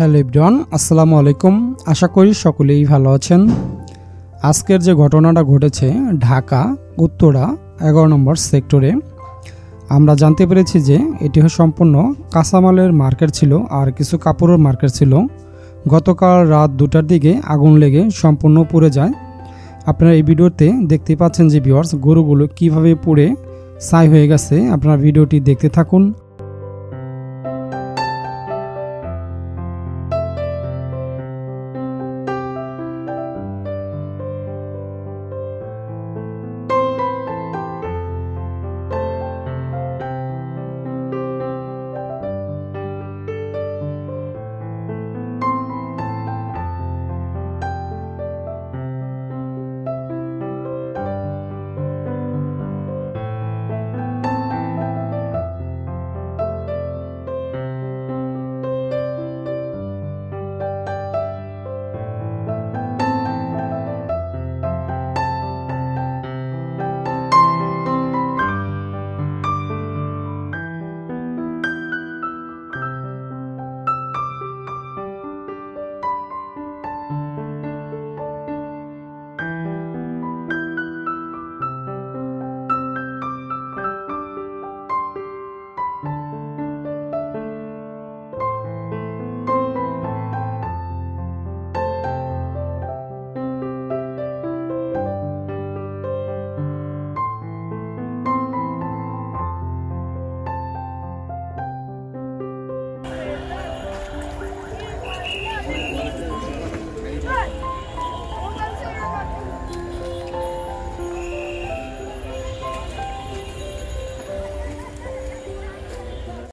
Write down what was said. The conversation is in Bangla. হ্যালো এভরিওয়ান, আসসালামু আলাইকুম। আশা করি সকলেই ভালো আছেন। আজকের যে ঘটনাটা ঘটেছে ঢাকা উত্তরা 11 নম্বর সেক্টরে, আমরা জানতে পেরেছি যে এটি সম্পূর্ণ কাঁচামালের মার্কেট ছিল আর কিছু কাপড়ের মার্কেট ছিল। গতকাল রাত 2টার দিকে আগুন লেগে সম্পূর্ণ পুড়ে যায়। আপনারা এই ভিডিওতে দেখতে পাচ্ছেন যে ভিউয়ার্স, গরুগুলো কীভাবে পুড়ে ছাই হয়ে গেছে। আপনারা ভিডিওটি দেখতে থাকুন।